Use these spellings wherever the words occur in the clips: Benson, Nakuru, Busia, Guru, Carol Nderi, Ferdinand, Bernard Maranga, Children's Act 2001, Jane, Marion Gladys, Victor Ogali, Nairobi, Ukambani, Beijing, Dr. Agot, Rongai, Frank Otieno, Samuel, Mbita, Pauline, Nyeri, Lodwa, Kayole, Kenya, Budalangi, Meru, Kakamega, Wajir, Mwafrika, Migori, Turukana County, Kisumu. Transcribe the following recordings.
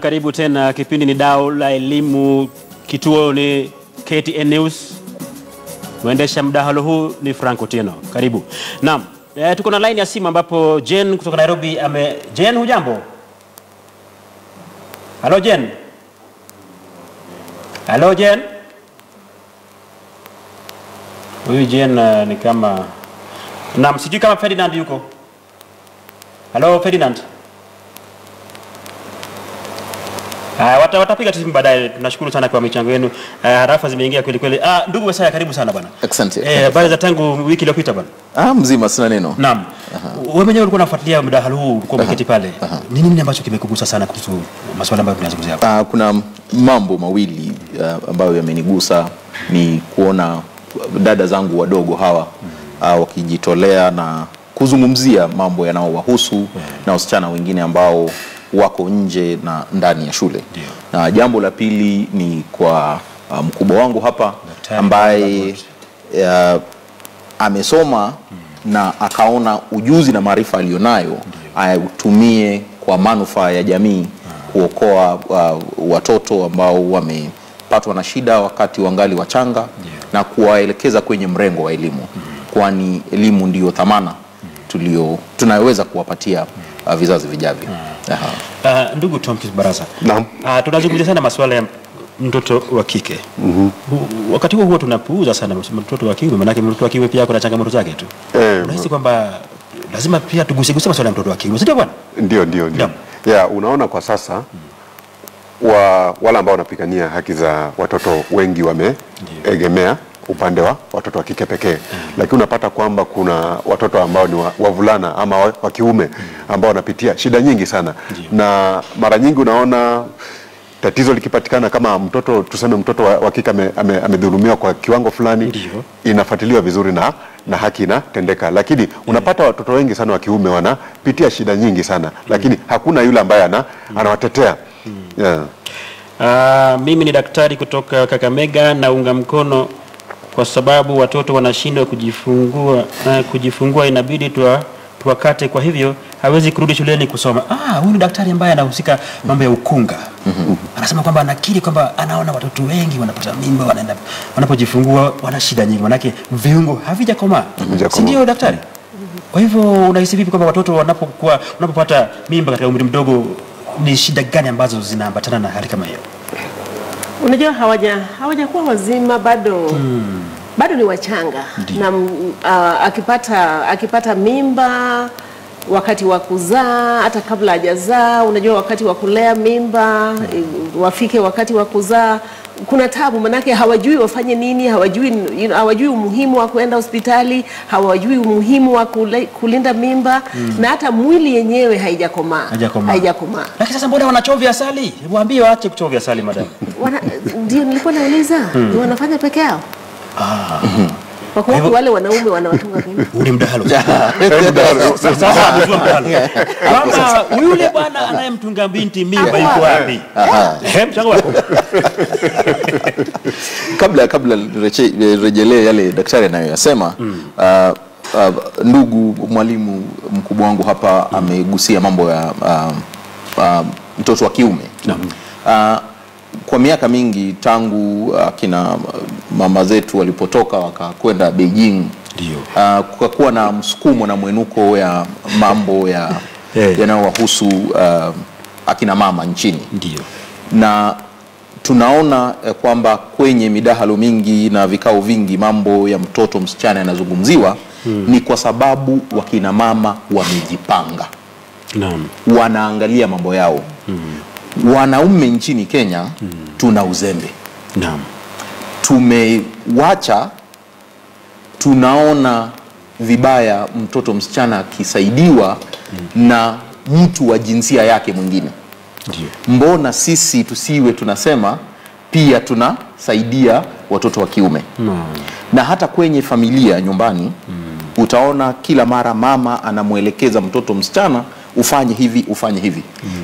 Karibu tena, kipindi ni Dau la Elimu, kituo ni KTN News. Mwendesha mdahalo huu ni Frank Otieno. Karibu. Naam, tuko na line ya simu ambapo Jane kutoka Nairobi Jane, hujambo? Hello Jane. Hello Jane. Huyu Jane ni kama naam, sijui kama Ferdinand yuko. Hello Ferdinand. Watapiga timu baadaye. Tunashukuru sana kwa michango yenu. Harafa zimeingia kweli kweli. Ndugu Wasaya, karibu sana bwana. Asante. Baada za tangu wiki iliyopita bwana. Mzima sana neno. Naam. Wewe mwenyewe ulikuwa unafuatilia mdahalo huu, ulikuwa umeketi pale. Nini ambacho kimekugusa sana kuhusu masuala ambayo tunazungumzia hapa? Kuna mambo mawili ambayo yamenigusa, ni kuona dada zangu wadogo hawa wakijitolea na kuzungumzia mambo yanayowahusu na wasichana wengine ambao wako nje na ndani ya shule. Na jambo la pili ni kwa mkubwa wangu hapa ambaye amesoma na akaona ujuzi na maarifa alionayo aitumie kwa manufaa ya jamii, kuokoa watoto ambao wamepatwa na shida wakati wangali wachanga na kuwaelekeza kwenye mrengo wa elimu. Kwani elimu ndiyo thamana tunayoweza kuwapatia vizazi vijavyo. Ndugu Tom Kibarasa, tunazungumzia sana masuala ya mtoto wa kike. Wakati huo tunapuuza sana mtoto wa kiume, maana mtoto wa kiume pia kuna changamoto zake tu. Unahisi kwamba lazima pia tugusegusa masuala ya mtoto wa kiume, sio bwana? Ndio. Unaona kwa sasa wale ambao wanapigania haki za watoto wengi wameegemea upande wa watoto wa kike pekee. Lakini unapata kwamba kuna watoto ambao ni wavulana ama wa kiume ambao wanapitia shida nyingi sana. Na mara nyingi unaona tatizo likipatikana kama mtoto, tuseme mtoto wa kike amedhulumiwa kwa kiwango fulani, inafuatiliwa vizuri na haki inatendeka. Lakini unapata watoto wengi sana wa kiume wanapitia shida nyingi sana, lakini hakuna yule ambaye anawatetea. Mimi ni daktari kutoka Kakamega, naunga mkono kwa sababu watoto wanashindwa kujifungua, inabidi tuwakate, kwa hivyo hawezi kurudi shuleni kusoma. Huyu ni daktari ambaye anahusika mambo ya ukunga. Anasema kwamba anakiri kwamba anaona watoto wengi wanapata mimba, wanapojifungua wana shida nyingi, maana yake viungo havijakomaa. Si ndio daktari? Kwa hivyo unahisi vipi kwamba watoto wanapopata mimba katika umri mdogo, ni shida gani ambazo zinaambatana na hali kama hiyo? Unajua hawajakuwa wazima bado. Bado ni wachanga. Na akipata mimba, wakati wa kuzaa, hata kabla hajazaa, unajua wakati wa kulea mimba, wafike wakati wa kuzaa, kuna tabu, manake hawajui wafanye nini, hawajui umuhimu wa kuenda hospitali, hawajui umuhimu wa kulinda mimba, na hata mwili yenyewe haijakomaa. Lakini sasa mbona wanachovia asali? Waambie waache kuchovia asali madam. Ndio nilikuwa nauliza, wanafanya peke yao? Kwa kuwa wale wanaume wanawatunga mimba. Ule mdahalo. Sasa amejua mdahalo. Kama yule bwana anayemtunga binti mimba yuko wapi? Mchango wako. Kabla rejelee yale daktari anayosema, ndugu mwalimu mkubwa wangu hapa amegusia mambo ya mtoto wa kiume. Kwa miaka mingi tangu kina mama zetu walipotoka wakakwenda Beijing, kukakuwa na msukumo na mwenuko ya mambo yanayowahusu akina mama nchini. Na tunaona kwamba kwenye midahalo mingi na vikao vingi mambo ya mtoto msichana yanazungumziwa, ni kwa sababu wakina mama wamejipanga. Wanaangalia mambo yao. Wanaume nchini Kenya tuna uzembe. Tumewacha, tunaona vibaya mtoto msichana akisaidiwa na mtu wa jinsia yake mwingine. Mbona sisi tusiwe tunasema pia tunasaidia watoto wa kiume? Na hata kwenye familia nyumbani utaona kila mara mama anamwelekeza mtoto msichana ufanye hivi, ufanye hivi.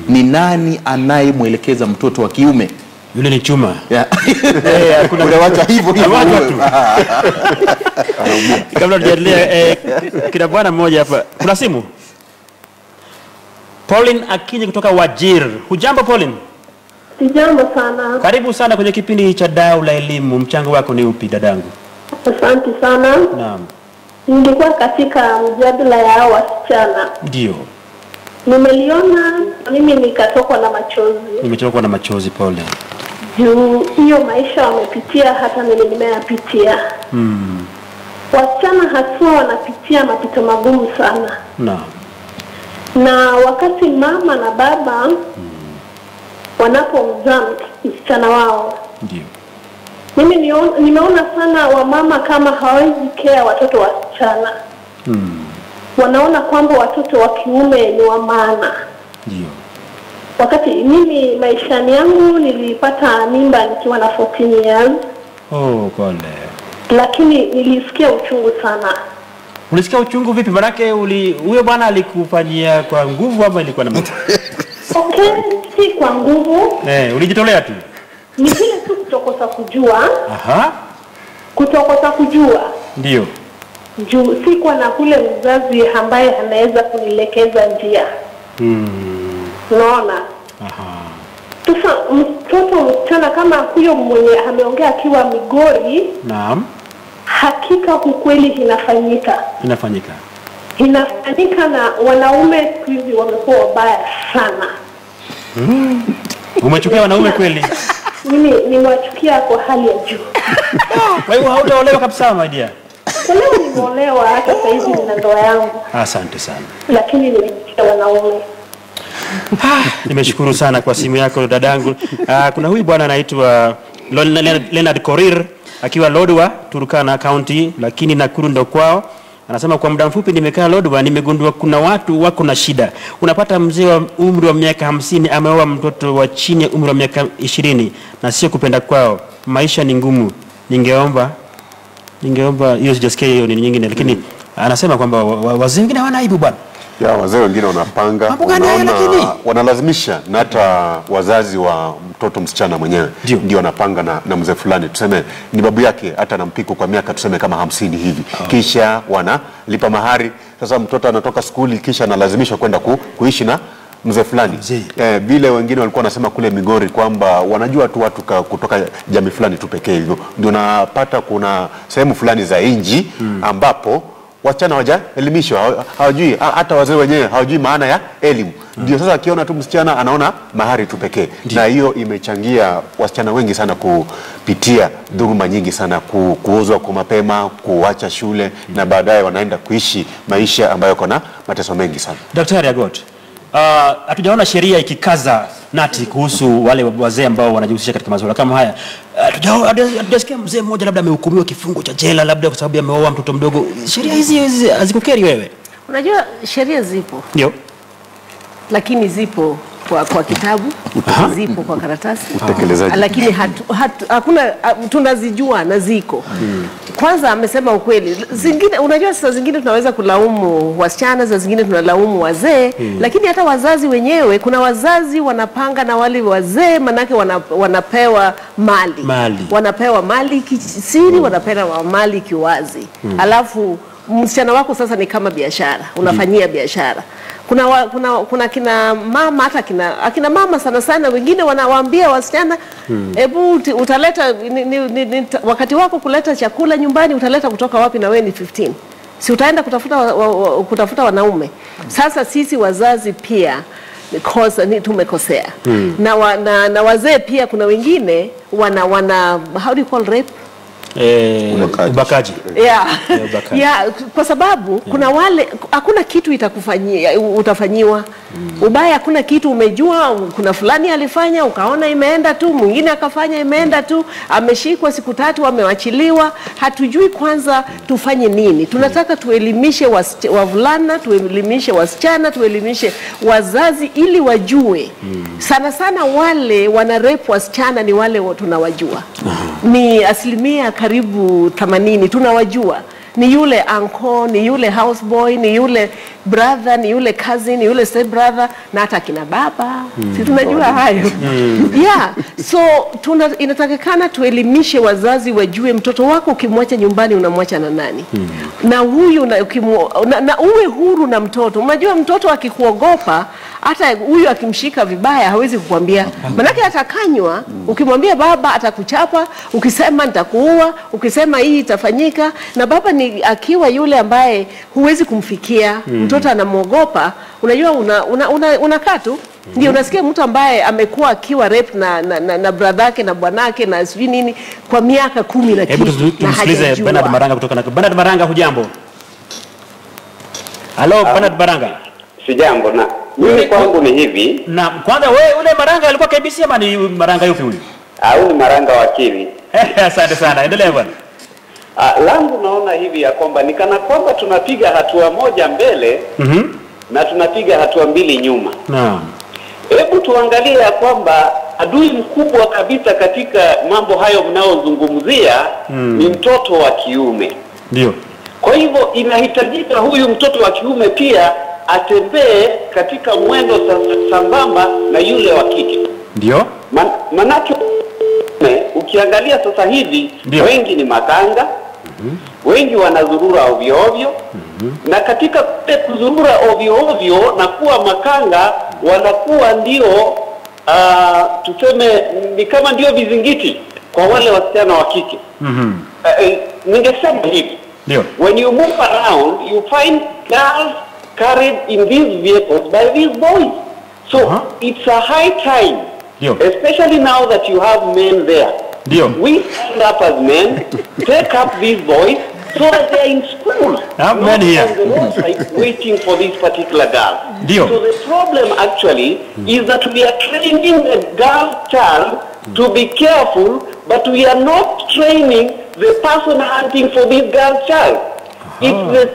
Ni nani anayemwelekeza mtoto wa kiume? Yule ni chuma. Kuna wacha hivyo hivyo. Kabla tujaendelea, kuna bwana mmoja hapa. Kuna simu? Pauline akije kutoka Wajir. Hujambo Pauline? Sijambo sana. Karibu sana kwenye kipindi cha Dau la Elimu. Mchango wako ni upi dadangu? Asante sana. Naam. Nilikuwa katika mjadala ya wasichana. Ndio. Nimeliona mimi nikatokwa na machozi. Nimetokwa na machozi, pole. Hiyo maisha wamepitia hata mimi nimeyapitia. Wasichana haswa wanapitia mapito magumu sana. Naam. Na wakati mama na baba wanapomzaa msichana wao. Ndio. Mimi nimeona sana wamama kama hawezi care watoto wasichana. Wanaona kwamba watoto wa kiume ni wa maana. Ndio. Wakati mimi maisha yangu nilipata mimba nikiwa na 14 years. Oh, pole. Lakini nilisikia uchungu sana. Ulisikia uchungu vipi? Manake huyo bwana alikufanyia kwa nguvu ama ilikuwa na mtu? Okay, si kwa nguvu. Ulijitolea tu. Ni vile tu kutokosa kujua. Aha. Kutokosa kujua. Ndio. Juu sikuwa na kule mzazi ambaye anaweza kunielekeza njia. Unaona? Aha. Sasa mtoto msichana kama huyo mwenye ameongea akiwa Migori. Naam. Hakika ukweli inafanyika. Inafanyika. Inafanyika na wanaume hivi wamekuwa wabaya sana. Umechukia wanaume kweli? Mimi nimewachukia kwa hali ya juu. Kwa hiyo haujaolewa kabisa madia? Leo nimeolewa hata sasa hivi nina ndoa yangu. Asante sana. Lakini nimechukia wanaume. Nimeshukuru sana kwa simu yako dadangu. Kuna huyu bwana anaitwa Leonard Korir akiwa Lodwa, Turukana County, lakini Nakuru ndo kwao. Anasema kwa muda mfupi nimekaa Lodwa, nimegundua kuna watu wako na shida. Unapata mzee wa umri wa miaka 50 ameoa mtoto wa chini ya umri wa miaka 20 na sio kupenda kwao. Maisha ni ngumu. Ningeomba hiyo sijasikia hiyo ni nyingine, lakini anasema kwamba wazee wengine hawana aibu bwana. Ya wazee wengine wanapanga, wanalazimisha, na hata wazazi wa mtoto msichana mwenyewe ndio wanapanga na mzee fulani, tuseme ni babu yake, hata anampiko kwa miaka tuseme kama 50 hivi. Kisha wanalipa mahari. Sasa mtoto anatoka skuli kisha analazimishwa kwenda kuishi na mzee fulani. Vile wengine walikuwa wanasema kule Migori kwamba wanajua tu watu kutoka jamii fulani tu pekee hivyo. Ndio napata kuna sehemu fulani za inji ambapo wasichana hawajaelimishwa, hawajui hata wazee wenyewe hawajui maana ya elimu. Ndio sasa akiona tu msichana anaona mahari tu pekee. Na hiyo imechangia wasichana wengi sana kupitia dhuluma nyingi sana, kuozwa kwa mapema, kuacha shule na baadaye wanaenda kuishi maisha ambayo kuna mateso mengi sana. Dr. Agot, hatujaona sheria ikikaza nati kuhusu wale wazee ambao wanajihusisha katika masuala kama haya. Hatujaisikia mzee mmoja labda amehukumiwa kifungo cha jela labda kwa sababu ameoa mtoto mdogo. Sheria hizi hazikukeri wewe? Unajua sheria zipo. Ndio. Lakini zipo kwa kitabu, zipo kwa karatasi. Lakini hakuna tunazijua na ziko. Kwanza amesema ukweli. Zingine unajua sasa zingine tunaweza kulaumu wasichana, za zingine tunalaumu wazee, lakini hata wazazi wenyewe kuna wazazi wanapanga na wale wazee manake wanapewa mali. Wanapewa mali kisiri, wanapewa mali kiwazi. Alafu msichana wako sasa ni kama biashara, unafanyia biashara. Kuna kina mama, hata kina mama sana sana wengine wanawaambia wasichana, ebu utaleta wakati wako kuleta chakula nyumbani utaleta kutoka wapi na wewe ni 15? Si utaenda kutafuta wanaume. Sasa sisi wazazi pia tumekosea. Na wazee pia kuna wengine how do you call rape? Ubakaji. Yeah, kwa sababu kuna wale hakuna kitu itakufanyia utafanyiwa. Ubaya hakuna kitu umejua, kuna fulani alifanya ukaona imeenda tu, mwingine akafanya imeenda tu, ameshikwa siku 3 amewachiliwa. Hatujui kwanza tufanye nini. Tunataka tuelimishe wavulana, tuelimishe wasichana, tuelimishe wazazi ili wajue. Sana sana wale wanarepu wasichana ni wale tunawajua. Ni asilimia karibu 80 tunawajua. Ni yule uncle, ni yule houseboy, ni yule brother, ni yule cousin, ni yule step brother, na hata kina baba. Si tunajua hayo. So inatakikana tuelimishe wazazi wajue mtoto wako ukimwacha nyumbani unamwacha na nani. Na huyu na uwe huru na mtoto. Unajua mtoto akikuogopa hata huyu akimshika vibaya hawezi kukwambia. Manake atakanywa, ukimwambia baba atakuchapa, ukisema nitakuua, ukisema hii itafanyika. Na baba ni akiwa yule ambaye huwezi kumfikia, mtoto anamuogopa, unajua unakaa tu. Ndio unasikia mtu ambaye amekuwa akiwa rape na bradhake na bwanake na sijui nini kwa miaka 10 na kitu. Hebu tusikilize Bernard Maranga kutoka Nakuru. Bernard Maranga, hujambo? Hello Bernard Maranga. Sijambo na mimi kwangu ni hivi. Na kwanza wewe ule Maranga alikuwa KBC ama ni Maranga yupi ule? Au ni Maranga wakili. Asante sana. Endelea bwana. Langu naona hivi ya kwamba nikana kwamba tunapiga hatua moja mbele na tunapiga hatua mbili nyuma. Naam. Hebu tuangalie ya kwamba adui mkubwa kabisa katika mambo hayo mnaozungumzia ni mtoto wa kiume. Ndio. Kwa hivyo inahitajika huyu mtoto wa kiume pia atembee katika mwendo sambamba na yule wa kike. Ndio. Manake ukiangalia sasa hivi wengi ni matanga, wengi wanazurura ovyo ovyo, na katika kuzurura ovyo ovyo na kuwa makanga wanakuwa ndio tuseme ni kama ndio vizingiti kwa wale wasichana wa kike. Ningesema hivi. When you move around you find girls carried in these vehicles by these boys. So it's a high time, especially now that you have men there. We stand up as men, take up these boys so that they are in school, not on the roadside waiting for this particular girl. So the problem actually is that we are training the girl child to be careful, but we are not training the person hunting for this girl child. It's the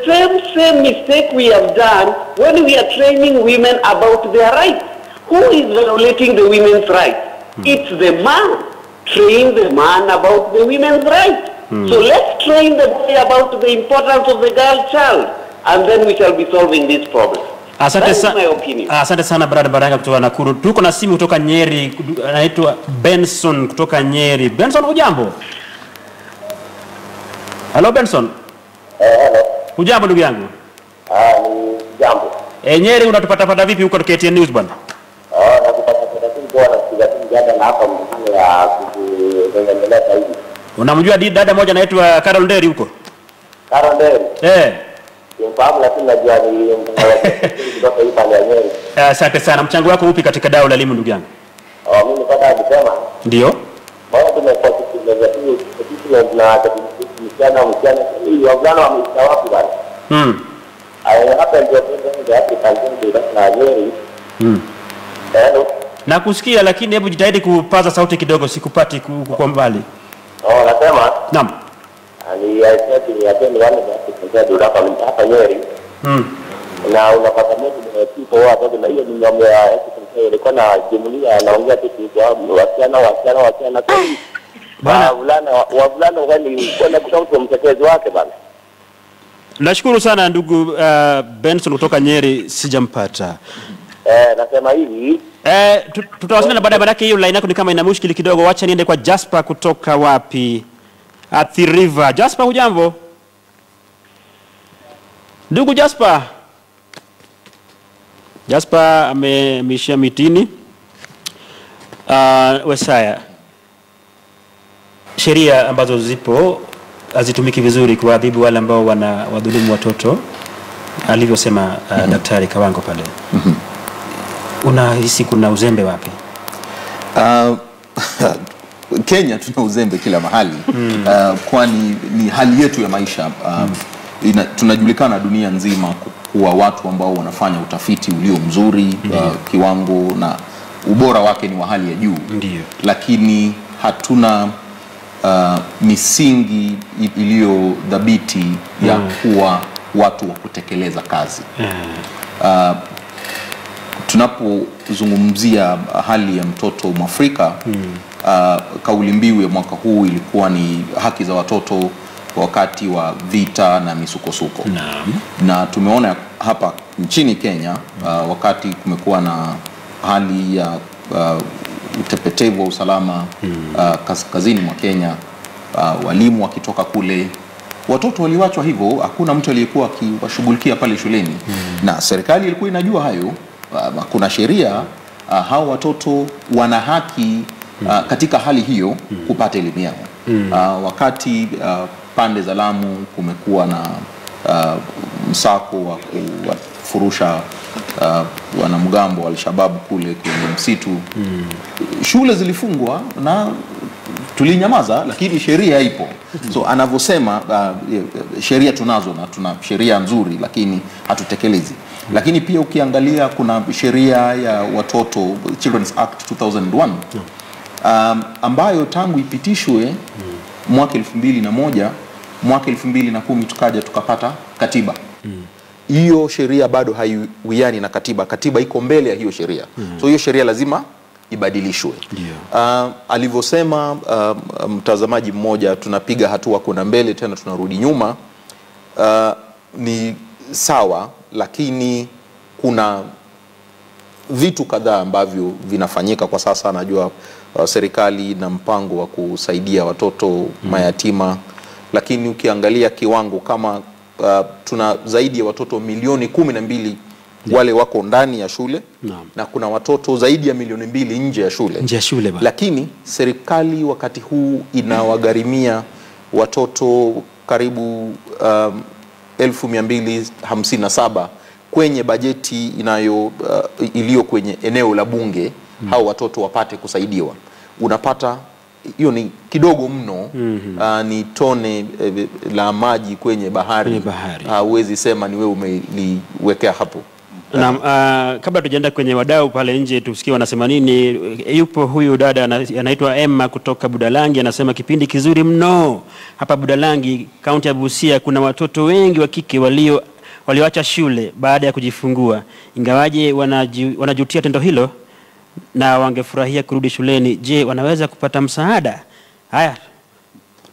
same mistake we have done when we are training women about their rights. Who is violating the women's rights? It's the man. Train the man about the women's rights. So let's train the boy about the importance of the girl child, and then we shall be solving this problem. Asante sana. Asante sana Brad Baraka kutoka Nakuru. Tuko na simu kutoka Nyeri, anaitwa Benson kutoka Nyeri. Benson, hujambo? Hello Benson. Hujambo ndugu yangu? Jambo. Nyeri unatupata pata vipi huko KTN News bwana? Nakupata vipi bwana? Sijapata na hapa mimi ya kuendelea hivi. Unamjua dada moja anaitwa Carol Nderi huko? Carol Nderi. Yofahamu lakini najua ni kutoka hapa ya Nyeri. Asante sana. Mchango wako upi katika Dau la Elimu ndugu yangu? Mimi nataka kusema. Ndio. Bado tumekuwa tukizungumzia kitu na kijana msichana ili wavulana wamekuwa wapi bwana? Hapa ndio ndio hapo kazini na Nyeri. Hello. Nakusikia lakini hebu jitahidi kupaza sauti kidogo, sikupati kwa mbali. Nasema? Naam. Aliaiseti ya tendo wale kwa sababu hapa Nyeri. Na unapata mtu mtipo wao hapo na hiyo ni mambo ya kwa ilikuwa na jumuiya anaongea kitu kwa wasichana kwa bana wavulana wale kwenda kutoka mtekezo wake bana. Nashukuru sana ndugu Benson kutoka Nyeri, sijampata. Nasema hivi tutawasiliana baada hiyo line yako ni kama ina mushkili kidogo. Wacha niende kwa Jasper kutoka wapi? Athi River. Jasper, hujambo? Ndugu Jasper. Jasper ameishia mitini. Wesaya. Sheria ambazo zipo hazitumiki vizuri kuadhibu wale ambao wanawadhulumu watoto alivyosema Daktari Kawango pale. Unahisi kuna uzembe wapi? Kenya tuna uzembe kila mahali. Kwani ni hali yetu ya maisha. Tunajulikana dunia nzima kuwa watu ambao wanafanya utafiti ulio mzuri, kiwango na ubora wake ni wa hali ya juu. Lakini hatuna misingi iliyo dhabiti ya kuwa watu wa kutekeleza kazi. Tunapozungumzia hali ya mtoto Mwafrika, kauli mbiu ya mwaka huu ilikuwa ni haki za watoto wakati wa vita na misukosuko. Na tumeona hapa nchini Kenya wakati kumekuwa na hali ya utepetevu wa usalama kaskazini mwa Kenya, walimu wakitoka kule watoto waliwachwa hivyo, hakuna mtu aliyekuwa akiwashughulikia pale shuleni. Na serikali ilikuwa inajua hayo, kuna sheria hawa watoto wana haki katika hali hiyo kupata elimu yao. Wakati pande za Lamu kumekuwa na msako wa kufurusha wanamgambo Al-Shabaab kule kwenye msitu, shule zilifungwa na tulinyamaza, lakini sheria ipo. So anavyosema sheria tunazo na tuna sheria nzuri lakini hatutekelezi. Lakini pia ukiangalia kuna sheria ya watoto, Children's Act 2001, ambayo tangu ipitishwe mwaka 2001, mwaka 2010 tukaja tukapata katiba. Hiyo sheria bado haiwiani na katiba. Katiba iko mbele ya hiyo sheria. So hiyo sheria lazima ibadilishwe. Alivyosema mtazamaji mmoja, tunapiga hatua kuna mbele tena tunarudi nyuma, ni sawa, lakini kuna vitu kadhaa ambavyo vinafanyika kwa sasa. Najua serikali na mpango wa kusaidia watoto mayatima, lakini ukiangalia kiwango kama tuna zaidi ya watoto milioni 12 wale wako ndani ya shule na kuna watoto zaidi ya milioni 2 nje ya shule. Lakini serikali wakati huu inawagharimia watoto karibu 1257 kwenye bajeti iliyo kwenye eneo la bunge, hao watoto wapate kusaidiwa. Unapata hiyo ni kidogo mno, ni tone la maji kwenye bahari. Huwezi sema ni wewe umeliwekea hapo. Na kabla tujaenda kwenye wadau pale nje tusikie wanasema nini, yupo huyu dada anaitwa Emma kutoka Budalangi, anasema kipindi kizuri mno hapa Budalangi, kaunti ya Busia. Kuna watoto wengi wa kike walioacha shule baada ya kujifungua, ingawaje wanajutia tendo hilo na wangefurahia kurudi shuleni. Je, wanaweza kupata msaada? Haya,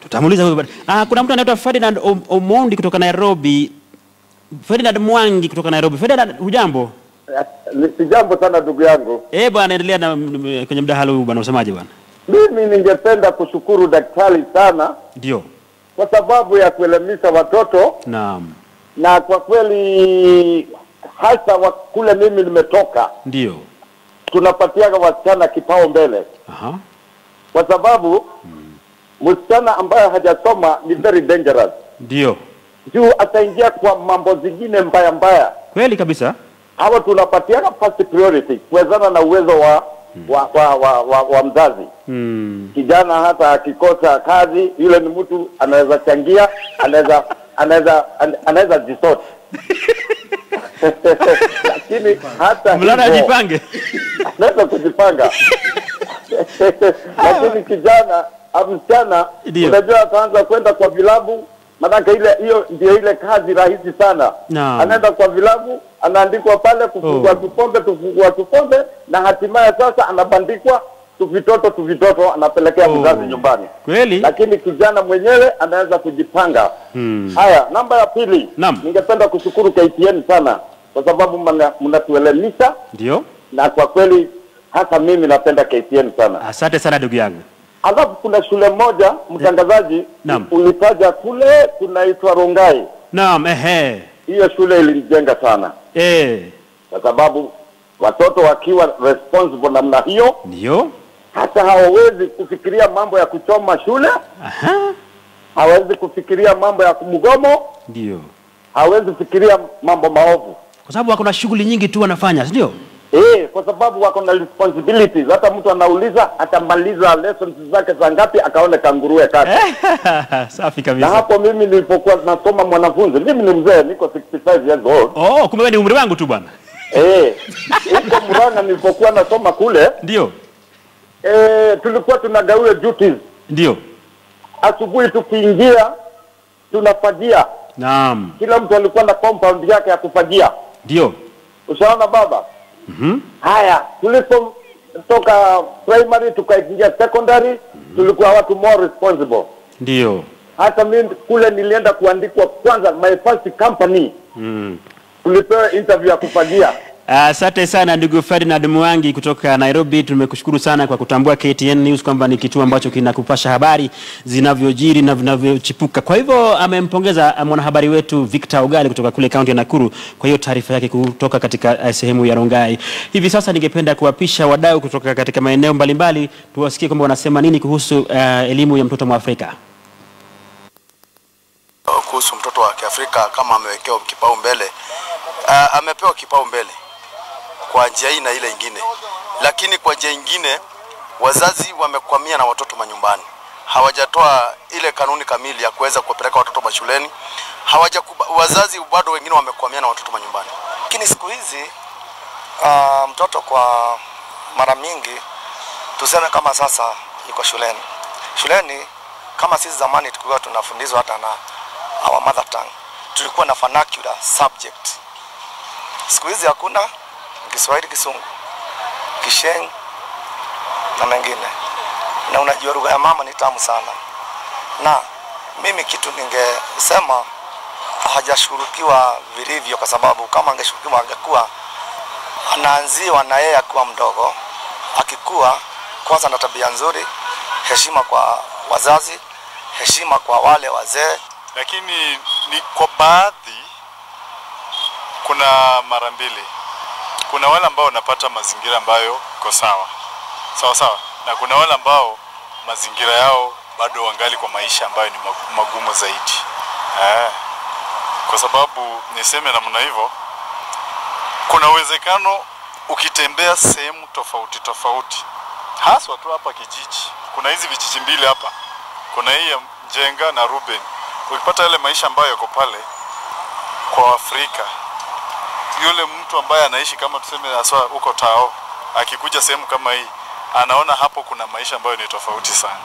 tutamuliza huyu baada. Kuna mtu anaitwa Ferdinand Omondi kutoka Nairobi. Ferdinand Mwangi kutoka Nairobi. Ferdinand, hujambo? Sijambo sana ndugu yangu. Eh bwana, endelea na kwenye mdahalo huu bwana, usemaje bwana? Mimi ningependa kushukuru daktari sana. Ndio. Kwa sababu ya kuelimisha watoto. Naam. Na kwa kweli hasa kule mimi nimetoka. Ndio. Tunapatia wasichana kipao mbele. Kwa sababu msichana ambaye hajasoma ni very dangerous. Ndio. Juu ataingia kwa mambo zingine mbaya mbaya. Kweli kabisa. Hawa tunapatia first priority kuwezana na uwezo wa mzazi. Kijana hata akikosa kazi, yule ni mtu anaweza changia, anaweza jisoti. Lakini hata mlana ajipange. Anaweza kujipanga. Lakini kijana, msichana, unajua ataanza kwenda kwa vilabu. Manaka hiyo ndio ile kazi rahisi sana. Anaenda kwa vilabu, anaandikwa pale kufungua tupombe, na hatimaye sasa anabandikwa tuvitoto, anapelekea mzazi nyumbani. Kweli? Lakini kijana mwenyewe anaweza kujipanga. Haya, namba ya pili. Ningependa kushukuru KTN sana kwa sababu mnatuelimisha. Ndio. Na kwa kweli hata mimi napenda KTN sana. Asante sana ndugu yangu. Alafu kuna shule moja mtangazaji ulitaja kule tunaitwa Rongai. Hiyo shule ilijenga sana. Kwa sababu watoto wakiwa responsible namna hiyo, ndio, hata hawawezi kufikiria mambo ya kuchoma shule. Hawawezi kufikiria mambo ya mgomo. Ndio. Hawawezi kufikiria mambo maovu. Kwa sababu wako na shughuli nyingi tu wanafanya, ndio? Kwa sababu wako na responsibilities. Hata mtu anauliza atamaliza lessons zake za ngapi akaone kanguruwe kati. Safi kabisa. Na hapo mimi nilipokuwa nasoma mwanafunzi, mimi ni mzee, niko 65 years old. Kumbe wewe ni umri wangu tu bwana. Huko Muranga nilipokuwa nasoma kule, ndio, tulikuwa tunagawiwa duties. Ndio. Asubuhi tukiingia tunafagia. Naam. Kila mtu alikuwa na compound yake ya kufagia. Ndio. Ushaona baba? Haya, tulipo toka primary tukaingia secondary, tulikuwa watu more responsible. Ndio. Hata mimi kule nilienda kuandikwa kwanza my first company. Tulipewa interview ya kufagia. Asante sana ndugu Ferdinand Mwangi kutoka Nairobi. Tumekushukuru sana kwa kutambua KTN News kwamba ni kituo ambacho kinakupasha habari zinavyojiri na vinavyochipuka. Kwa hivyo amempongeza mwanahabari wetu Victor Ogali kutoka kule kaunti ya Nakuru kwa hiyo taarifa yake kutoka katika sehemu ya Rongai. Hivi sasa ningependa kuwapisha wadau kutoka katika maeneo mbalimbali tuwasikie kwamba wanasema nini kuhusu elimu ya mtoto wa Afrika. Kuhusu mtoto wa Afrika kama amewekewa kipaumbele, amepewa kipaumbele kwa njia hii na ile ingine. Lakini kwa njia ingine wazazi wamekwamia na watoto manyumbani. Hawajatoa ile kanuni kamili ya kuweza kuwapeleka watoto mashuleni. Wazazi bado wengine wamekwamia na watoto manyumbani. Lakini siku hizi mtoto kwa mara mingi tuseme kama sasa yuko shuleni. Shuleni kama sisi zamani tulikuwa tunafundizwa hata na our mother tongue. Tulikuwa na vernacular subject. Siku hizi hakuna. Kiswahili, Kisungu, Kisheng na mengine. Na unajua lugha ya mama ni tamu sana. Na mimi kitu ningesema hajashughulikiwa vilivyo, kwa sababu kama angeshughulikiwa angekuwa anaanziwa na yeye akiwa mdogo. Akikuwa kwanza na tabia nzuri, heshima kwa wazazi, heshima kwa wale wazee. Lakini ni kwa baadhi kuna mara mbili. Kuna wale ambao wanapata mazingira ambayo kwa sawa, na kuna wale ambao mazingira yao bado wangali kwa maisha ambayo ni magumu zaidi. Kwa sababu niseme namna hivyo, kuna uwezekano ukitembea sehemu tofauti, haswa tu hapa kijiji. Kuna hizi vijiji mbili hapa, kuna hii ya Mjenga na Ruben. Ukipata yale maisha ambayo yako pale kwa Afrika, yule mtu ambaye anaishi kama tuseme aswa huko Tao, akikuja sehemu kama hii, anaona hapo kuna maisha ambayo ni tofauti sana.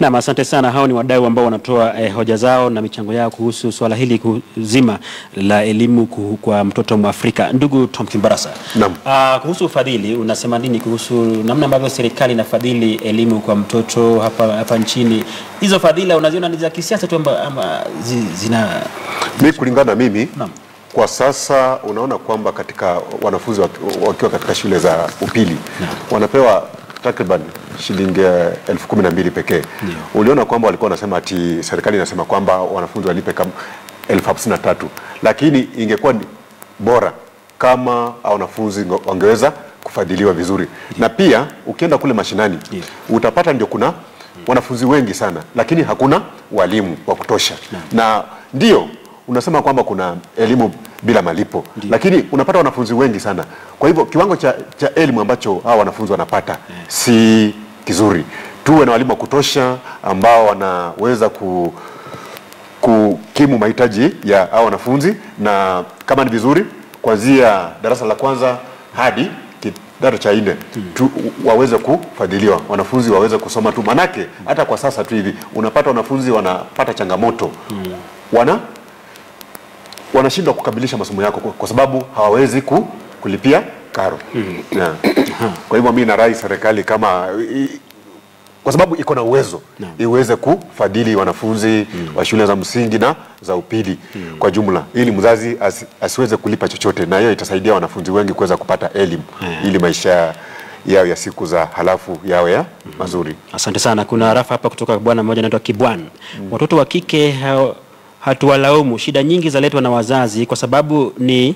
Na asante sana, hao ni wadau ambao wanatoa hoja zao na michango yao kuhusu swala hili kuzima la elimu kwa mtoto wa Afrika. Ndugu Tom Kibarasa, kuhusu ufadhili, unasema nini kuhusu namna ambavyo serikali inafadhili elimu kwa mtoto hapa nchini? Hizo fadhila unaziona ni za kisiasa tu ama zina kulingana mimi? Naam. Kwa sasa unaona kwamba katika wanafunzi wakiwa katika shule za upili wanapewa takriban shilingi 12,000 pekee. Uliona kwamba walikuwa wanasema ati serikali inasema kwamba wanafunzi walipe kama 53,000, lakini ingekuwa bora kama wanafunzi wangeweza kufadhiliwa vizuri. Na pia ukienda kule mashinani utapata ndio kuna wanafunzi wengi sana, lakini hakuna walimu wa kutosha. Na ndio unasema kwamba kuna elimu bila malipo, lakini unapata wanafunzi wengi sana. Kwa hivyo kiwango cha elimu ambacho hawa wanafunzi wanapata si kizuri. Tuwe na walimu wa kutosha ambao wanaweza kukimu mahitaji ya hawa wanafunzi, na kama ni vizuri kuanzia darasa la kwanza hadi kidato cha 4 waweze kufadhiliwa, wanafunzi waweze kusoma tu. Manake hata kwa sasa tu hivi unapata wanafunzi wanapata changamoto, wanashindwa kukamilisha masomo yako kwa sababu hawawezi kulipia karo. Kwa hivyo mimi na rais serikali kama kwa sababu iko na uwezo iweze kufadhili wanafunzi wa shule za msingi na za upili kwa jumla, ili mzazi asiweze kulipa chochote, na hiyo itasaidia wanafunzi wengi kuweza kupata elimu ili maisha yao ya siku za halafu yao ya mazuri. Asante sana. Kuna rafa hapa kutoka bwana mmoja anaitwa Kibwan. Watoto wa kike hatuwalaumu, shida nyingi zaletwa na wazazi kwa sababu ni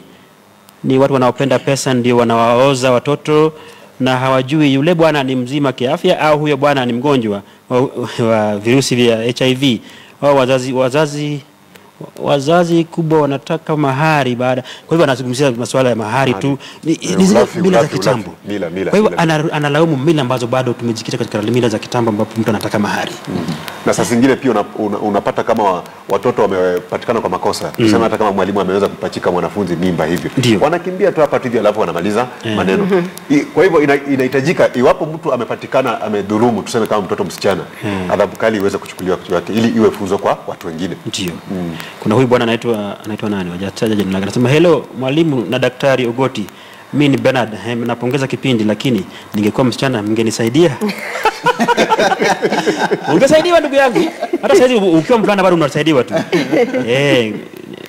watu wanaopenda pesa ndio wanawaoza watoto, na hawajui yule bwana ni mzima kiafya au huyo bwana ni mgonjwa wa virusi vya HIV. Wao wazazi kubwa wanataka mahari baada. Kwa hivyo anazungumzia masuala ya mahari tu, ni zile mila za kitambo. Kwa hivyo analaumu mila ambazo bado tumejikita katika mila za kitambo ambapo mtu anataka mahari. Na sasa zingine pia unapata kama watoto wamepatikana kwa makosa. Tuseme hata kama mwalimu ameweza kupachika mwanafunzi mimba hivyo, wanakimbia tu hapa tu hivyo alafu wanamaliza maneno. Kwa hivyo inahitajika iwapo mtu amepatikana amedhulumu, tuseme kama mtoto msichana, adhabu kali iweze kuchukuliwa kwake ili iwe funzo kwa watu wengine. Ndio. Kuna huyu bwana anaitwa nani? Wajataja jina lake. Anasema hello mwalimu na daktari Agot. Mimi ni Bernard, napongeza kipindi lakini ningekuwa msichana mngenisaidia. Ungesaidiwa ndugu yangu. Hata sasa ukiwa mvulana bado unasaidiwa tu.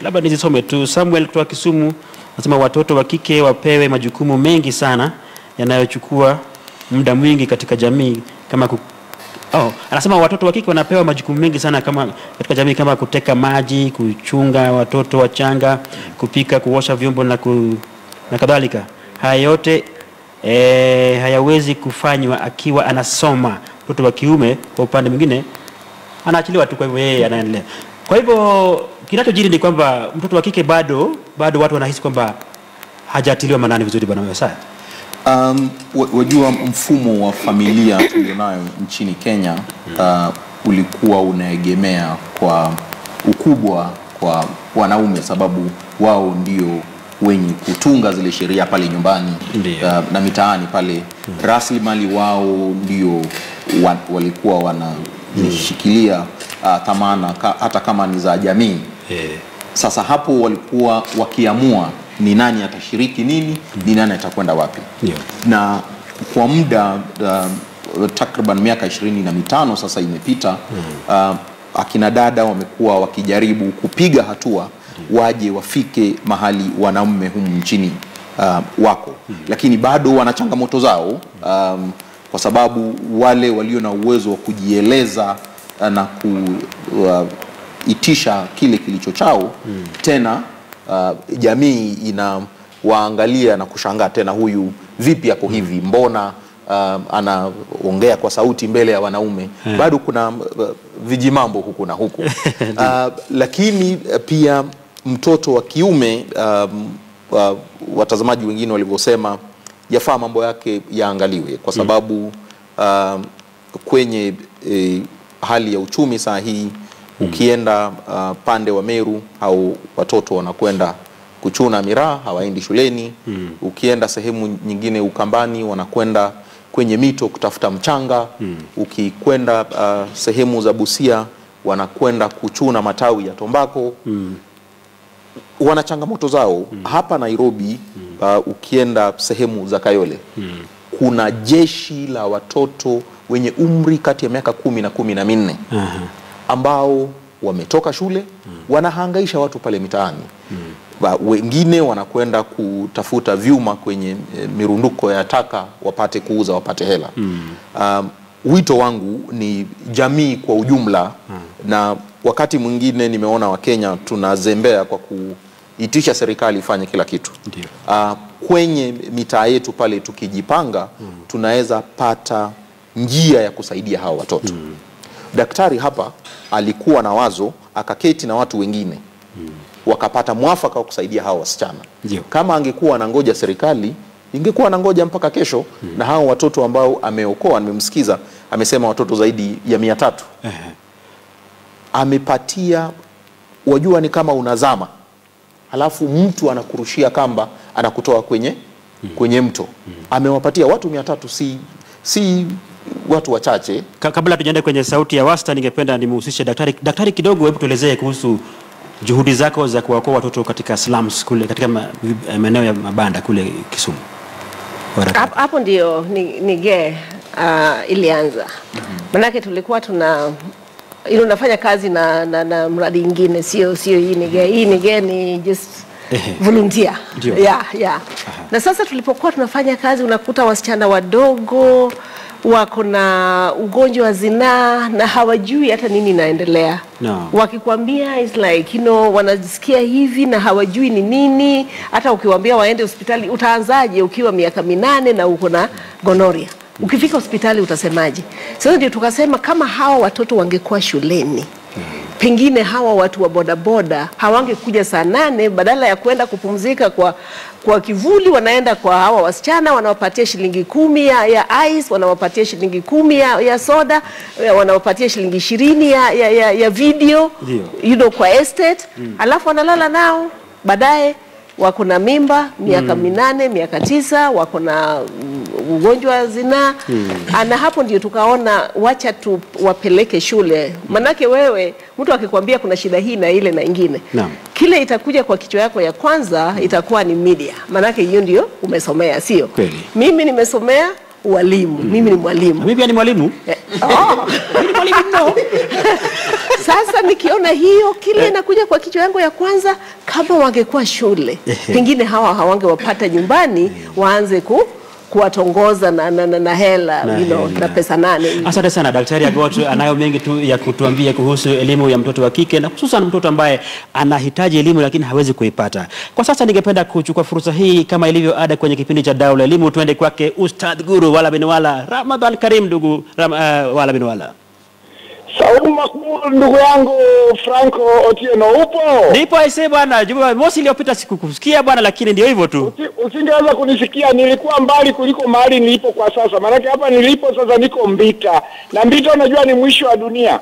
Labda nizisome tu. Samuel kutoka Kisumu anasema watoto wa kike wapewe majukumu mengi sana yanayochukua muda mwingi katika jamii kama anasema watoto wa kike wanapewa majukumu mengi sana kama katika jamii kama kuteka maji, kuchunga watoto wachanga, kupika, kuosha vyombo na kadhalika. Haya yote hayawezi kufanywa akiwa anasoma. Mtoto wa kiume kwa upande mwingine anaachiliwa tu, kwa hivyo yeye anaendelea. Kwa hivyo kinachojiri ni kwamba mtoto wa kike bado watu wanahisi kwamba hajatiliwa maanani vizuri bwana Mwasa. Wajua mfumo wa familia tulionayo nchini Kenya ulikuwa unaegemea kwa ukubwa kwa wanaume, sababu wao ndio wenye kutunga zile sheria pale nyumbani na mitaani pale. Rasilimali wao ndio walikuwa wanashikilia thamana hata kama ni za jamii. Sasa hapo walikuwa wakiamua ni nani atashiriki nini, ni nani atakwenda wapi. Na kwa muda takriban miaka 25 sasa imepita, akina dada wamekuwa wakijaribu kupiga hatua waje wafike mahali wanaume humu nchini wako. Lakini bado wana changamoto zao, kwa sababu wale walio na uwezo wa kujieleza na kuitisha kile kilicho chao, tena jamii inawaangalia na kushangaa, tena huyu vipi ako hivi, mbona anaongea kwa sauti mbele ya wanaume. Bado kuna vijimambo huku na huku. Lakini pia mtoto wa kiume, watazamaji wengine walivyosema, yafaa mambo yake yaangaliwe, kwa sababu kwenye hali ya uchumi saa hii, ukienda pande wa Meru, au watoto wanakwenda kuchuna miraa, hawaendi shuleni. Ukienda sehemu nyingine Ukambani, wanakwenda kwenye mito kutafuta mchanga. Ukikwenda sehemu za Busia, wanakwenda kuchuna matawi ya tombako. Wana changamoto zao. Hapa Nairobi, ukienda sehemu za Kayole, kuna jeshi la watoto wenye umri kati ya miaka 10 na 14 ambao wametoka shule, wanahangaisha watu pale mitaani. Wengine wanakwenda kutafuta vyuma kwenye mirunduko ya taka, wapate kuuza, wapate hela. Wito wangu ni jamii kwa ujumla, na wakati mwingine nimeona Wakenya tunazembea kwa kuitisha serikali ifanye kila kitu. Kwenye mitaa yetu pale tukijipanga, tunaweza pata njia ya kusaidia hawa watoto. Daktari hapa alikuwa na wazo, akaketi na watu wengine, wakapata mwafaka wa kusaidia hawa wasichana. Kama angekuwa anangoja serikali, ingekuwa anangoja mpaka kesho. Na hao watoto ambao ameokoa, nimemsikiza amesema watoto zaidi ya 300 amepatia. Wajua ni kama unazama, alafu mtu anakurushia kamba, anakutoa kwenye mto. Amewapatia watu 300, si watu wachache. Kabla tujaenda kwenye sauti ya wasta, ningependa nimuhusishe daktari. Daktari, kidogo hebu tuelezee kuhusu juhudi zako za kuwaokoa watoto katika slums kule, katika maeneo ya mabanda kule Kisumu. Hapo ndio nige ilianza. Manake tulikuwa unafanya kazi na mradi ingine, sio hii nige. Hii nige ni just volunteer. Na sasa tulipokuwa tunafanya kazi, unakuta wasichana wadogo wako na ugonjwa wa zinaa na hawajui hata nini inaendelea. Wakikwambia is like wanajisikia hivi na hawajui ni nini. Hata ukiwaambia waende hospitali, utaanzaje ukiwa miaka 8 na uko na gonoria? Ukifika hospitali utasemaje? Sasa ndio tukasema kama hawa watoto wangekuwa shuleni, pengine hawa watu wa bodaboda hawangekuja saa 8, badala ya kuenda kupumzika kwa kivuli, wanaenda kwa hawa wasichana, wanawapatia shilingi 10 ya ice, wanawapatia shilingi 10 ya soda, wanawapatia shilingi 20 ya video, kwa estate. Alafu wanalala nao, baadaye wako na mimba miaka 8, miaka 9, wako na ugonjwa zinaa. Na hapo ndio tukaona wacha tu wapeleke shule. Manake wewe mtu akikwambia kuna shida hii na ile na ingine, kile itakuja kwa kichwa yako ya kwanza itakuwa ni media. Manake hiyo ndio umesomea, sio? Mimi nimesomea ualimu. Mimi ni mwalimu. Mimi pia ni mwalimu. mno. Sasa nikiona hiyo kile inakuja kwa kichwa yangu ya kwanza, kama wangekuwa shule pengine hawa hawangewapata nyumbani, waanze kuwatongoza na hela na pesa nane. Asante sana Daktari Agot, anayo mengi tu ya kutuambia kuhusu elimu ya mtoto wa kike na hususan mtoto ambaye anahitaji elimu lakini hawezi kuipata. Kwa sasa ningependa kuchukua fursa hii kama ilivyo ada kwenye kipindi cha Dau la Elimu, tuende kwake Ustadh Guru Wala Binwala Ramadan Karim ndugu Wala Binwala. Saumu makubwa ndugu yangu Frank Otieno, upo? Nipo aise bwana, Jumamosi iliyopita sikukusikia bwana, lakini ndio hivyo tu. Usingeweza kunisikia, nilikuwa mbali kuliko mahali nilipo kwa sasa. Maana hapa nilipo sasa niko Mbita. Na Mbita unajua ni mwisho wa dunia.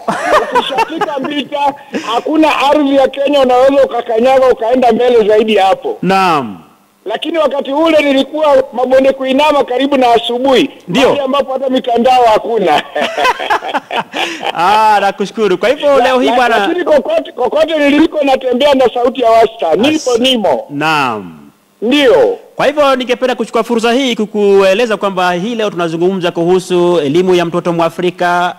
Ukishafika Mbita, hakuna ardhi ya Kenya unaweza ukakanyaga ukaenda mbele zaidi hapo. Naam. Lakini wakati ule nilikuwa mabonde kuinama karibu na asubuhi, ndio ambapo hata mitandao hakuna. Nakushukuru. Kwa hivyo leo hii bwana, lakini kokote niliko natembea na sauti ya wasta. Nimo. Naam. Ndio. Kwa hivyo ningependa kuchukua fursa hii kukueleza kwamba hii leo tunazungumza kuhusu elimu ya mtoto Mwafrika,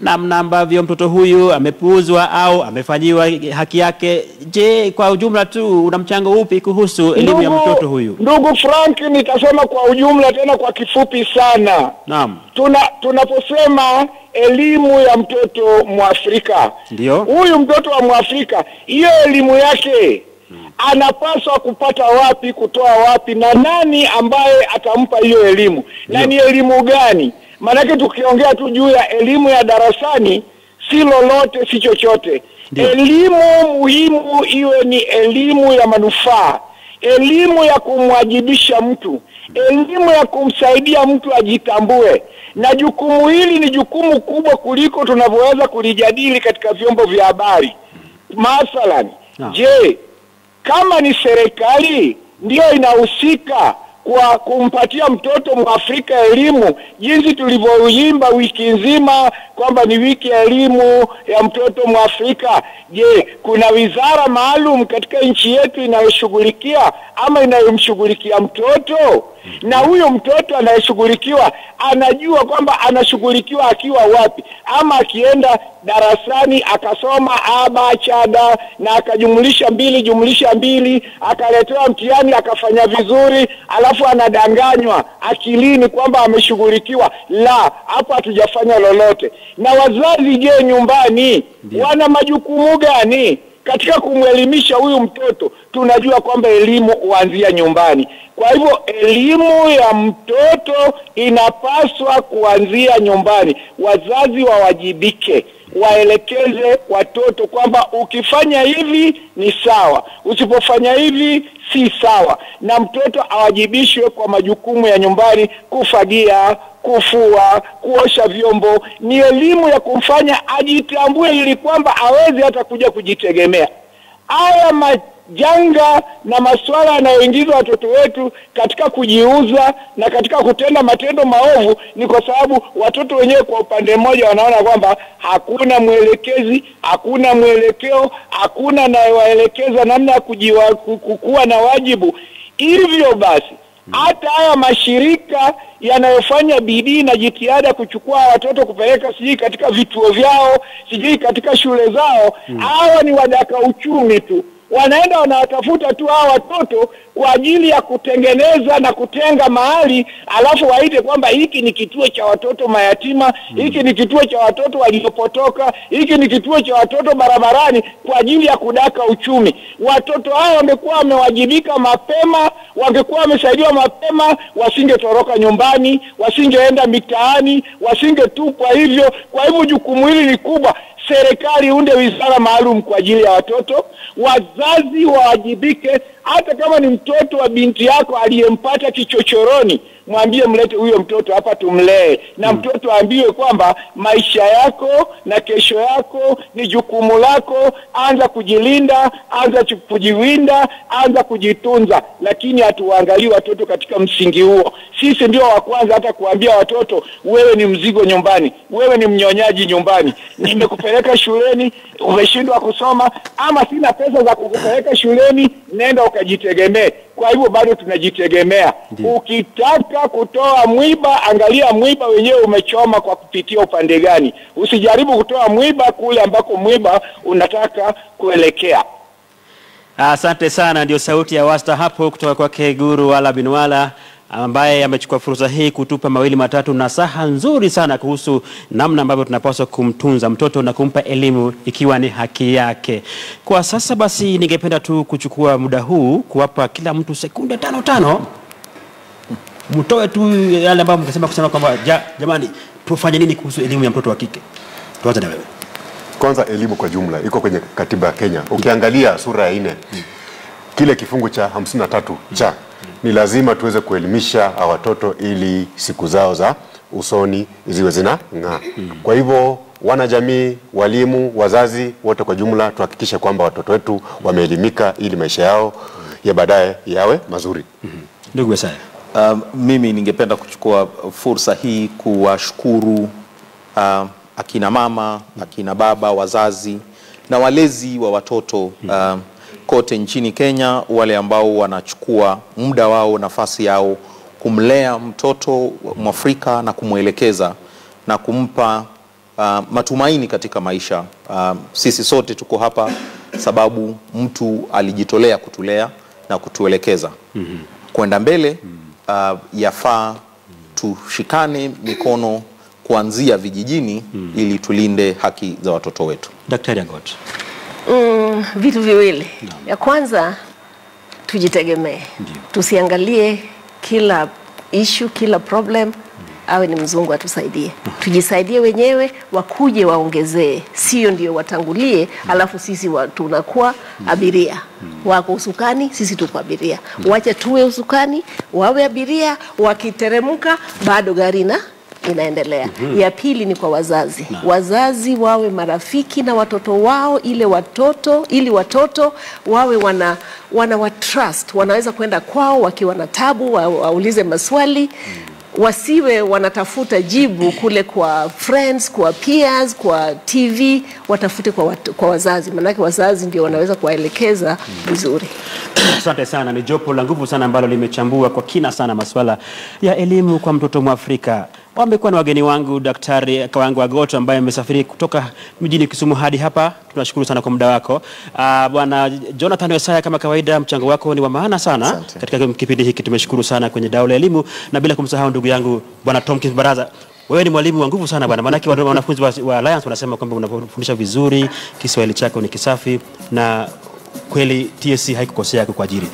namna ambavyo mtoto huyu amepuuzwa au amefanyiwa haki yake. Je, kwa ujumla tu una mchango upi kuhusu elimu ya mtoto huyu? Ndugu Frank, nitasema kwa ujumla tena kwa kifupi sana. Naam. Tunaposema elimu ya mtoto Mwafrika, ndio. Huyu mtoto wa Mwafrika, hiyo elimu yake anapaswa kupata wapi, kutoa wapi, na nani ambaye atampa hiyo elimu? Na ni elimu gani? Maana tukiongea tu juu ya elimu ya darasani, si lolote si chochote. Elimu muhimu iwe ni elimu ya manufaa, elimu ya kumwajibisha mtu, elimu ya kumsaidia mtu ajitambue. Na jukumu hili ni jukumu kubwa kuliko tunavyoweza kulijadili katika vyombo vya habari. Mathalan, je, kama ni serikali ndio inahusika kwa kumpatia mtoto Mwafrika elimu, jinsi tulivyoimba wiki nzima kwamba ni wiki ya elimu ya mtoto Mwafrika, je, kuna wizara maalum katika nchi yetu inayoshughulikia ama inayomshughulikia mtoto? Na huyo mtoto anayeshughulikiwa anajua kwamba anashughulikiwa akiwa wapi, ama akienda darasani akasoma abachada na akajumlisha 2 jumlisha 2 akaletewa mtihani akafanya vizuri, alafu anadanganywa akilini kwamba ameshughulikiwa? La, hapo hatujafanya lolote. Na wazazi, je, nyumbani wana majukumu gani katika kumwelimisha huyu mtoto? Tunajua kwamba elimu huanzia nyumbani. Kwa hivyo elimu ya mtoto inapaswa kuanzia nyumbani. Wazazi wawajibike, waelekeze watoto kwamba ukifanya hivi ni sawa, usipofanya hivi si sawa. Na mtoto awajibishwe kwa majukumu ya nyumbani: kufagia, kufua, kuosha vyombo. Ni elimu ya kumfanya ajitambue ili kwamba aweze hata kuja kujitegemea. Haya majanga na masuala yanayoingiza watoto wetu katika kujiuza na katika kutenda matendo maovu ni kwa sababu watoto wenyewe kwa upande mmoja wanaona kwamba hakuna mwelekezi, hakuna mwelekeo, hakuna anayewaelekeza namna ya kuwa na wajibu. Hivyo basi hata haya mashirika yanayofanya bidii na jitihada kuchukua watoto kupeleka sijui katika vituo vyao, sijui katika shule zao, hawa ni wadaka uchumi tu. Wanaenda wanatafuta tu hawa watoto kwa ajili ya kutengeneza na kutenga mahali, alafu waite kwamba hiki ni kituo cha watoto mayatima, hiki ni kituo cha watoto waliopotoka, hiki ni kituo cha watoto barabarani, kwa ajili ya kudaka uchumi. Watoto hao wamekuwa wamewajibika mapema, wangekuwa wamesaidiwa mapema, wasingetoroka nyumbani, wasingeenda mitaani, wasingetupwa hivyo. Kwa hivyo jukumu hili ni kubwa. Serikali unde wizara maalum kwa ajili ya watoto, wazazi waajibike. Hata kama ni mtoto wa binti yako aliyempata kichochoroni, mwambie mlete huyo mtoto hapa tumlee, na mtoto ambiwe kwamba maisha yako na kesho yako ni jukumu lako, anza kujilinda, anza kujiwinda, anza kujitunza. Lakini hatuangalie watoto katika msingi huo. Sisi ndio wa kwanza hata kuambia watoto, wewe ni mzigo nyumbani, wewe ni mnyonyaji nyumbani, nimekupeleka shuleni umeshindwa kusoma, ama sina pesa za kukupeleka shuleni, nenda ukajitegemee. Kwa hivyo bado tunajitegemea. Ukitaka Ukitaka kutoa mwiba, angalia mwiba wenyewe umechoma kwa kupitia upande gani. Usijaribu kutoa mwiba kule ambako mwiba unataka kuelekea. Asante sana, ndio sauti ya wasta hapo kutoka kwa Keguru wala Binwala, ambaye amechukua fursa hii kutupa mawili matatu na saha nzuri sana kuhusu namna ambavyo tunapaswa kumtunza mtoto na kumpa elimu ikiwa ni haki yake. Kwa sasa basi ningependa tu kuchukua muda huu kuwapa kila mtu sekunde 5 mtoe tu yale ambayo mkasema kusema kwamba jamani tufanye nini kuhusu elimu ya mtoto wa kike. Tuanze na wewe. Kwanza elimu kwa jumla iko kwenye katiba ya Kenya. Ukiangalia sura ya 4 kile kifungu cha 53 cha ni lazima tuweze kuelimisha watoto ili siku zao za usoni ziwe zinang'aa. Kwa hivyo wanajamii, walimu, wazazi wote kwa jumla tuhakikishe kwamba watoto wetu wameelimika ili maisha yao ya baadaye yawe mazuri. Ndugu Yesaya, mimi ningependa kuchukua fursa hii kuwashukuru akina mama, akina baba, wazazi na walezi wa watoto kote nchini Kenya, wale ambao wanachukua muda wao, nafasi yao kumlea mtoto Mwafrika na kumwelekeza na kumpa matumaini katika maisha. Sisi sote tuko hapa sababu mtu alijitolea kutulea na kutuelekeza. Kwenda mbele yafaa tushikane mikono kuanzia vijijini ili tulinde haki za watoto wetu. Dr. Agot. Vitu viwili. Ya kwanza tujitegemee. Tusiangalie kila issue, kila problem awe ni mzungu atusaidie. Tujisaidie wenyewe, wakuje waongezee. Sio ndio watangulie, alafu sisi tunakuwa abiria. Wako usukani, sisi tuko abiria. Wacha tuwe usukani, wawe abiria, wakiteremka bado gari na inaendelea. Ya pili ni kwa wazazi. Wazazi wawe marafiki na watoto wao ili watoto wawe wana trust. Wanaweza kwenda kwao wakiwa na tabu, waulize maswali. Wasiwe wanatafuta jibu kule kwa friends, kwa peers, kwa TV, watafute kwa wazazi. Manake wazazi ndio wanaweza kuwaelekeza vizuri. Asante sana, ni jopo la nguvu sana ambalo limechambua kwa kina sana masuala ya elimu kwa mtoto Mwafrika. Wamekuwa na wageni wangu Daktari Kawango Agot, ambaye amesafiri kutoka mjini Kisumu hadi hapa. Tunashukuru sana kwa muda wako. Bwana Jonathan Yesaya, kama kawaida mchango wako ni wa maana sana. Asante. Katika kipindi hiki tumeshukuru sana kwenye Dau la Elimu, na bila kumsahau ndugu yangu Bwana Tom Kibarasa. Wewe ni mwalimu wa nguvu sana bwana, maanake wanafunzi wa Alliance wanasema kwamba unafundisha vizuri, Kiswahili chako ni kisafi na kweli TSC haikukosea kukuajiri.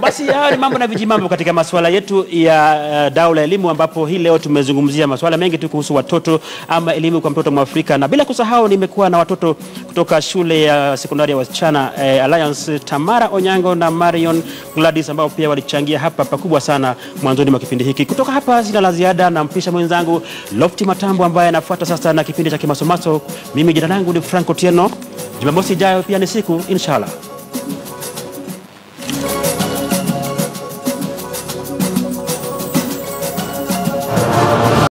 Basi haya ni mambo na vijimambo katika masuala yetu ya Dau la Elimu, ambapo hii leo tumezungumzia masuala mengi tu kuhusu watoto ama elimu kwa mtoto Mwafrika. Na bila kusahau nimekuwa na watoto kutoka shule ya sekondari ya wasichana Alliance, Tamara Onyango na Marion Gladys, ambao pia walichangia hapa pakubwa sana mwanzoni mwa kipindi hiki. Kutoka hapa sina la ziada, na mpisha mwenzangu Lofty Matambo ambaye anafuata sasa na kipindi cha Kimasomaso. Mimi jina langu ni Frank Otieno. Jumamosi ijayo pia ni siku inshallah.